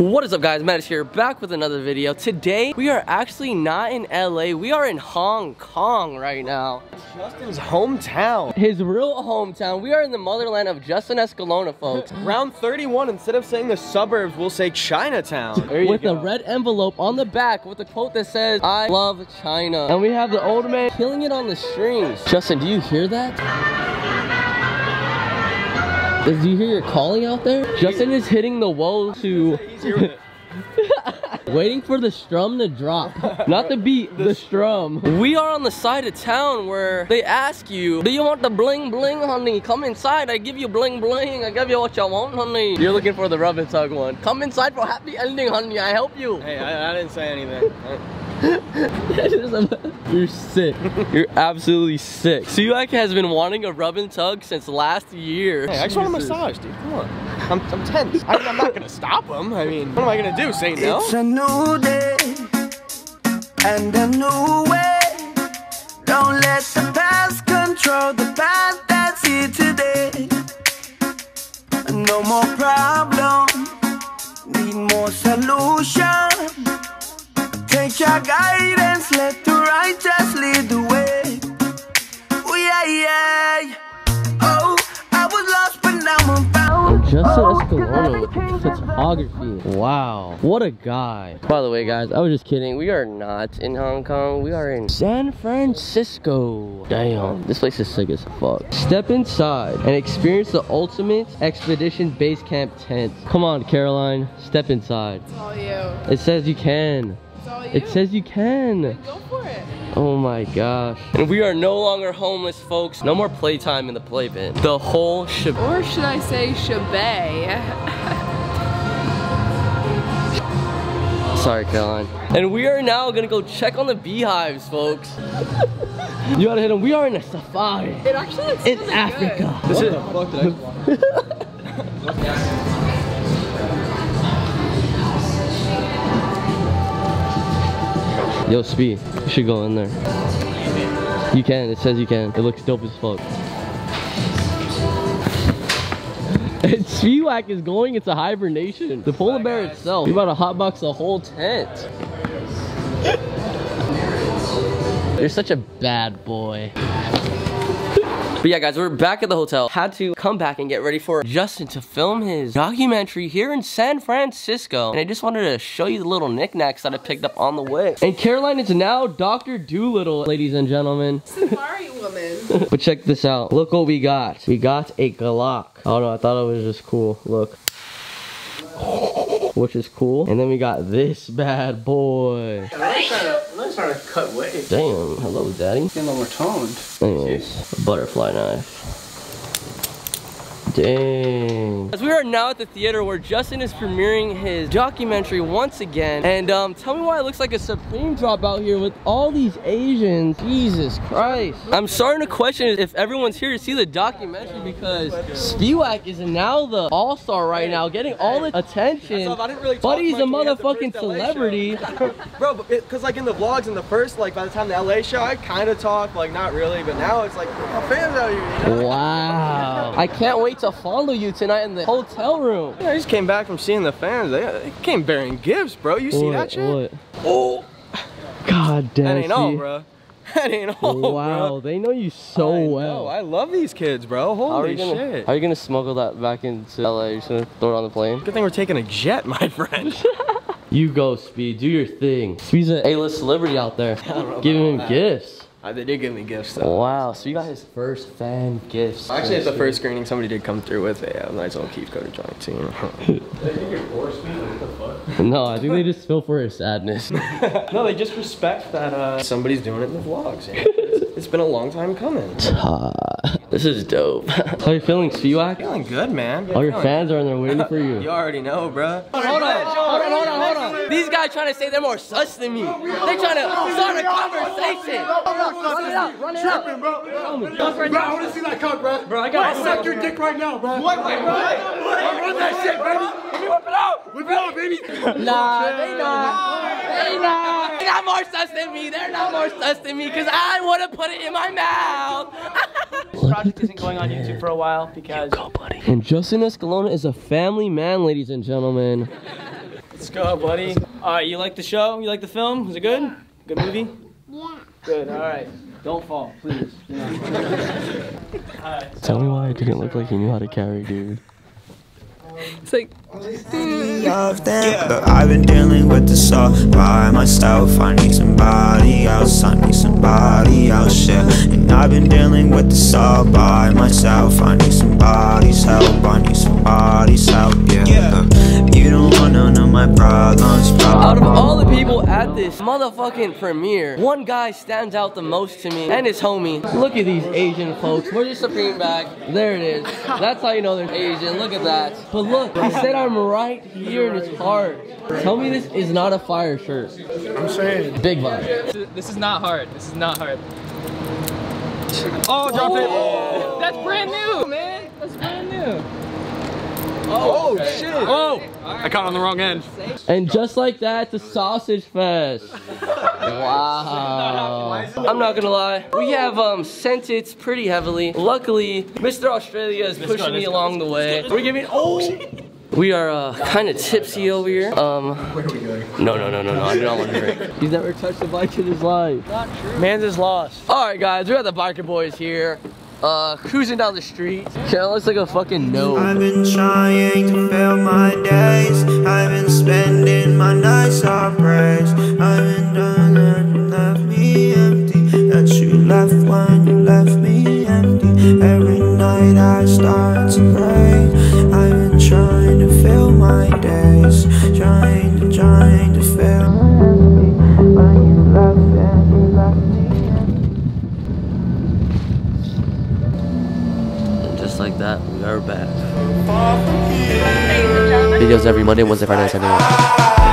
What is up, guys? Matt is here, back with another video. Today we are actually not in LA, we are in Hong Kong right now. Justin's hometown, his real hometown. We are in the motherland of Justin Escalona, folks. Round 31, instead of saying the suburbs, we'll say Chinatown. With a red envelope on the back with a quote that says, "I love China." And we have the old man killing it on the strings. Justin, do you hear that? Do you hear your calling out there? Justin is hitting the woe to... He's hearing it. Waiting for the strum to drop. Not the beat, the strum. We are on the side of town where they ask you, "Do you want the bling bling, honey? Come inside, I give you bling bling. I give you what you want, honey." You're looking for the rub and tug one. "Come inside for happy ending, honey. I help you." Hey, I didn't say anything. You're sick. You're absolutely sick. Spiewak has been wanting a rub and tug since last year. Hey, I just want a massage, dude. Come on. I'm tense. I'm not gonna stop him. I mean, what am I gonna do? Say no? It's a new day and a new way. Don't let the past control the path that's here today. No more problem. Need more solution. Take your guidance, let the righteous lead the way. Oh yeah, yeah. Oh, I was lost but now I'm found. Justin Escalona with photography. Wow, what a guy. By the way, guys, I was just kidding. We are not in Hong Kong. We are in San Francisco. Damn, this place is sick as fuck. Step inside and experience the ultimate expedition base camp tent. Come on, Caroline, step inside. It's all you. It says you can. It says you can. Then go for it. Oh my gosh. And we are no longer homeless, folks. No more playtime in the playpen. The whole shebang. Or should I say shebang? Sorry, Caroline. And we are now gonna go check on the beehives, folks. You gotta hit him. We are in a safari. It actually looks really good. It's Africa. This is what the fuck did I do? Yo, Spee, you should go in there. You can, it says you can. It looks dope as fuck. And Spiewak is going into hibernation. The polar bear itself, you're about to hotbox the whole tent. You're such a bad boy. But yeah, guys, we're back at the hotel. Had to come back and get ready for Justin to film his documentary here in San Francisco. And I just wanted to show you the little knickknacks that I picked up on the way. And Caroline is now Dr. Doolittle, ladies and gentlemen. Safari woman. But check this out. Look what we got. We got a Glock. Oh no, I thought it was just cool. Look. Which is cool. And then we got this bad boy. Trying to cut weight. Damn, hello, daddy. Getting a little more toned. Anyways, a butterfly knife. Dang. As we are now at the theater where Justin is premiering his documentary once again. And tell me why it looks like a Supreme drop out here with all these Asians. Jesus Christ. I'm starting to question if everyone's here to see the documentary because Spiewak is now the all-star right now, getting all the attention. I didn't really but he's a motherfucking celebrity. Bro, because like in the vlogs in the first, like by the time the LA show, I kind of talked, like not really, but now it's like, my fans out here. You know? Wow. I can't wait to follow you tonight in the hotel room. Yeah, I just came back from seeing the fans. They came bearing gifts, bro. You see that shit? What? Oh. God damn. That ain't all, bro. That ain't all, wow, bro. They know you so well. I love these kids, bro. Holy shit. How are you going to smuggle that back into LA? You're just going to throw it on the plane? Good thing we're taking a jet, my friend. You go, Spee. Do your thing. Spee's an A-list celebrity out there. Giving him gifts. They did give me gifts, though. Wow, Spee got his first fan gifts. Actually, at the first screening, somebody did come through with a nice old Keith Coder joint, too. They think you're poor, Spee? What the fuck? No, I think they just feel for his sadness. No, they just respect that somebody's doing it in the vlogs. Yeah. It's been a long time coming. This is dope. How are you feeling, Spiewak? Feeling good, man. All your fans are in there waiting for you. You already know, bro. Hold on. These guys trying to say they're more sus than me. They're trying to start a conversation. Run it up. Bro, I want to see that cock, bro. Bro, I got to suck your dick right now, bro. What? Run that shit, baby. Can you whip it out? Whip it out, baby. Nah, they not. They're not more sus than me. They're not more sus than me because I want to put it in my mouth. This project isn't going on YouTube for a while because... And Justin Escalona is a family man, ladies and gentlemen. Let's go, buddy. All right, you like the show? You like the film? Was it good? Yeah. Good movie? Yeah. Good, all right. Don't fall, please. Tell me why it didn't look like he knew how to carry, dude. It's like... But I've been dealing with this all by myself. I need somebody else, I need somebody else, yeah. And I've been dealing with this all by myself. I need somebody's help, I need somebody's help, yeah. You don't want none of my problems. Out of all the people at this motherfucking premiere, one guy stands out the most to me, and his homie. Look at these Asian folks. Where's your Supreme bag? There it is. That's how you know they're Asian. Look at that. But look, he said I'm right here in his heart. Tell me this is not a fire shirt. I'm saying. Big vibe. This is not hard. This is not hard. Oh, drop it. That's brand new, man. That's brand new. Oh, okay. Shit! Oh! I caught on the wrong end. And just like that, it's a sausage fest. Wow. I'm not gonna lie. We have sent it pretty heavily. Luckily, Mr. Australia is pushing me along the way. We're giving- Oh! We are kind of tipsy over here. Where are we going? No, I do not want to drink. He's never touched a bike in his life. Not true. Man's is lost. Alright guys, we got the biker boys here. Cruising down the street. Carol looks like a fucking no. I've been trying to fill my days. I've been spending my nights off praise. I've been done that you left me empty. That you left when you left me empty. Every night I start to pray. I've been trying to fill my days. Trying to fill my empty. When you left and you left me empty. Like that, we are back. Videos every Monday, Wednesday, Friday, Saturday.